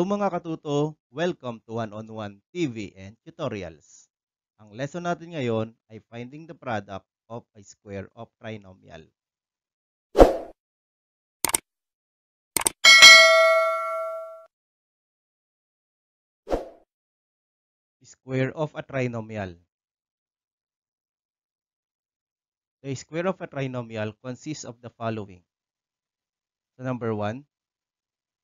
Hello mga katuto, welcome to One-on-One TV and Tutorials. Ang lesson natin ngayon ay finding the product of a square of trinomial. Square of a trinomial. The square of a trinomial consists of the following. So number 1,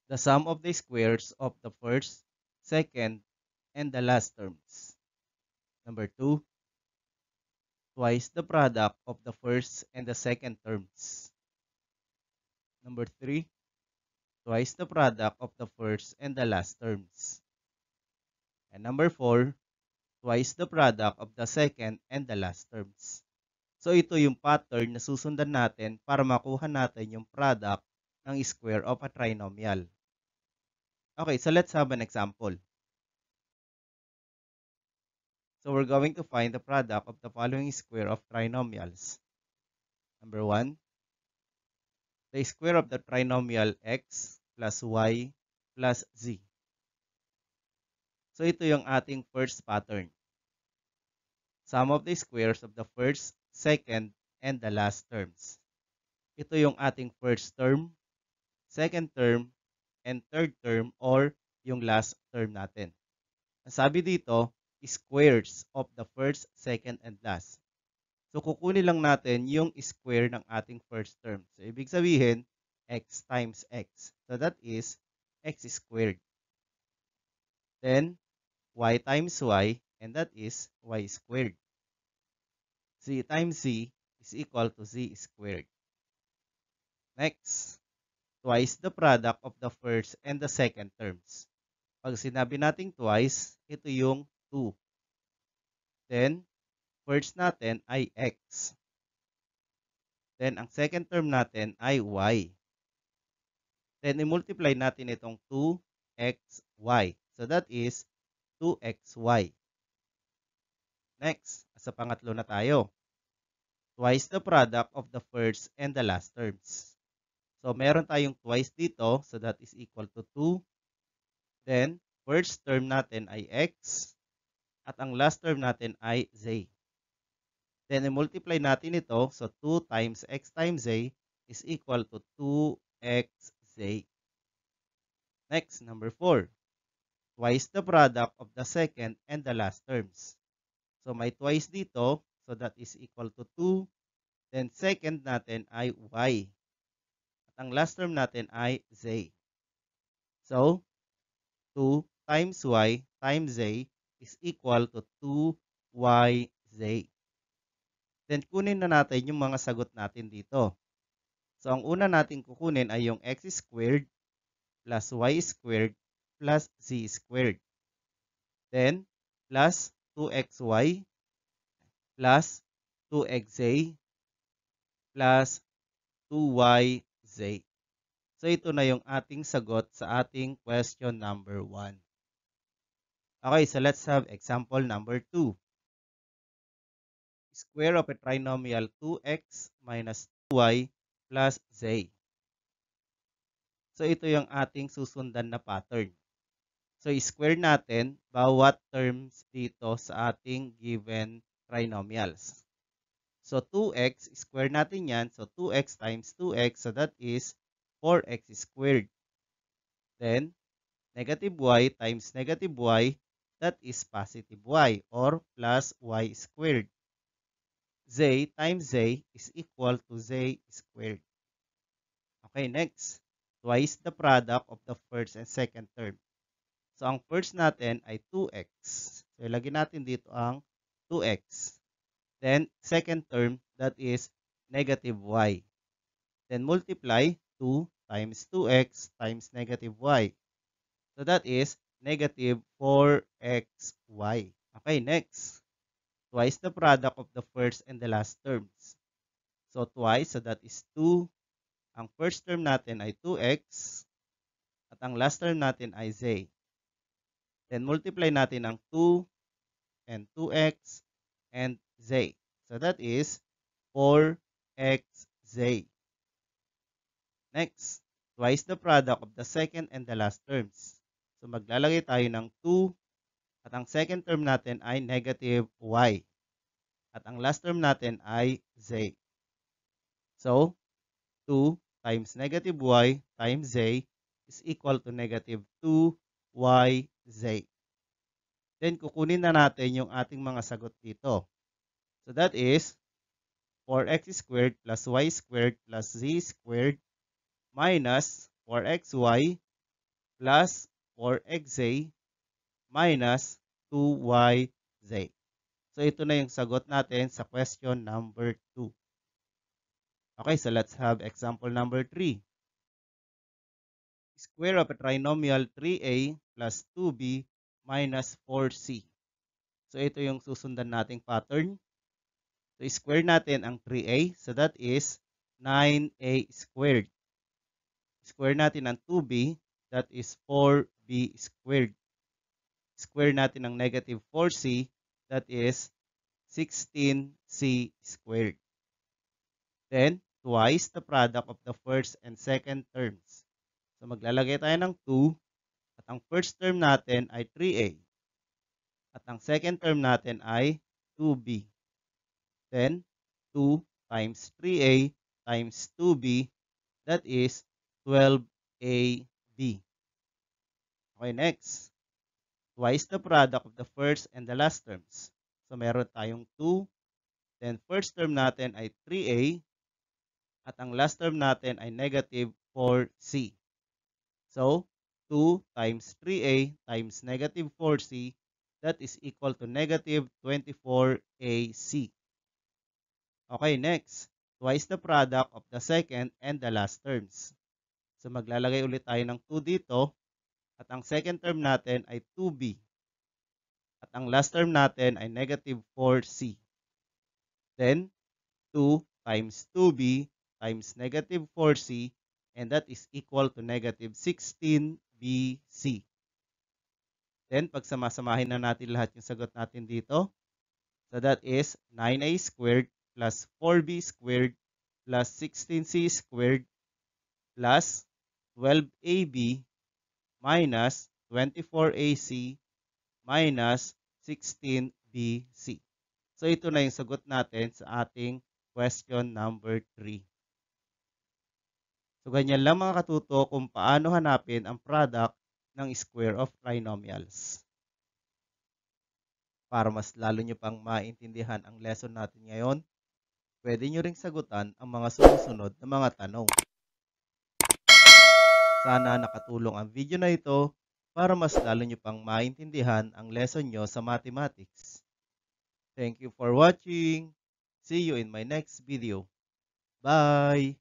the sum of the squares of the first, second, and the last terms. Number 2, twice the product of the first and the second terms. Number 3, twice the product of the first and the last terms. And number 4, twice the product of the second and the last terms. So ito yung pattern na susundan natin para makuha natin yung product ng square of a trinomial. Okay, so let's have an example. So we're going to find the product of the following square of trinomials. Number 1, the square of the trinomial x plus y plus z. So ito yung ating first pattern. Sum of the squares of the first, second, and the last terms. Ito yung ating first term, second term, and third term or yung last term natin. Ang sabi dito, squares of the first, second, and last. So, kukunin lang natin yung square ng ating first term. So, ibig sabihin, x times x. So, that is x squared. Then, y times y, and that is y squared. Z times z is equal to z squared. Next, twice the product of the first and the second terms. Pag sinabi natin twice, ito yung 2. Then, first natin ay x. Then, ang second term natin ay y. Then, i-multiply natin itong 2xy. So, that is 2xy. Next, sa pangatlo na tayo. Twice the product of the first and the last terms. So, meron tayong twice dito. So, that is equal to 2. Then, first term natin ay x. At ang last term natin ay z. Then, i-multiply natin ito. So, 2 times x times z is equal to 2xz. Next, number 4. Twice the product of the second and the last terms. So, may twice dito. So, that is equal to 2. Then, second natin ay y. At ang last term natin ay z. So, 2 times y times z is equal to 2yz. Then, kunin na natin yung mga sagot natin dito. So, ang una natin kukunin ay yung x squared plus y squared plus z squared. Then, plus 2xy plus 2xz plus 2yz. So, ito na yung ating sagot sa ating question number 1. Okay, so let's have example number 2. Square of a trinomial 2x minus 2y plus z. So, ito yung ating susundan na pattern. So, square natin bawat terms dito sa ating given trinomials. So, 2x, square natin yan. So, 2x times 2x. So, that is 4x squared. Then, negative y times negative y. That is positive y or plus y squared. Z times z is equal to z squared. Okay, next. Twice the product of the first and second term. So, ang first natin ay 2x. So, ilagay natin dito ang 2x. Then, second term, that is negative y. Then, multiply 2 times 2x times negative y. So, that is negative 4xy. Okay, next. Twice the product of the first and the last terms. So, twice. So, that is 2. Ang first term natin ay 2x. At ang last term natin ay z. Then, multiply natin ang 2 and 2x and z. So, that is 4xz. Next. Twice the product of the second and the last terms. So, So maglalagay tayo ng 2 at ang second term natin ay negative y. At ang last term natin ay z. So 2 times negative y times z is equal to negative 2yz. Then kukunin na natin yung ating mga sagot dito. So that is 4x squared plus y squared plus z squared minus 4xy plus 4xz minus 2yz. So ito na yung sagot natin sa question number 2. Okay, so let's have example number 3. Square of a trinomial 3a plus 2b minus 4c. So ito yung susundan nating pattern. So square natin ang 3a. So that is 9a squared. Square natin ang 2b. That is 4b squared. Square natin ang negative 4c. That is 16c squared. Then, twice the product of the first and second terms. So, maglalagay tayo ng 2. At ang first term natin ay 3a. At ang second term natin ay 2b. Then, 2 times 3a times 2b. That is 12ab. Okay, next. Twice the product of the first and the last terms. So, meron tayong 2. Then, first term natin ay 3a. At ang last term natin ay negative 4c. So, 2 times 3a times negative 4c. That is equal to negative 24ac. Okay, next. Twice the product of the second and the last terms. So, maglalagay ulit tayo ng 2 dito. At ang second term natin ay 2b. At ang last term natin ay negative 4c. Then, 2 times 2b times negative 4c. And that is equal to negative 16bc. Then, pag samasamahin na natin lahat yung sagot natin dito. So, that is 9a squared plus 4b squared plus 16c squared plus 12ab minus 24ac minus 16bc. So, ito na yung sagot natin sa ating question number 3. So, ganyan lang mga katuto kung paano hanapin ang product ng square of trinomials. Para mas lalo nyo pang maintindihan ang lesson natin ngayon, pwede nyo ring sagutan ang mga sumusunod na mga tanong. Sana nakatulong ang video na ito para mas lalo nyo pang maintindihan ang lesson nyo sa mathematics. Thank you for watching. See you in my next video. Bye!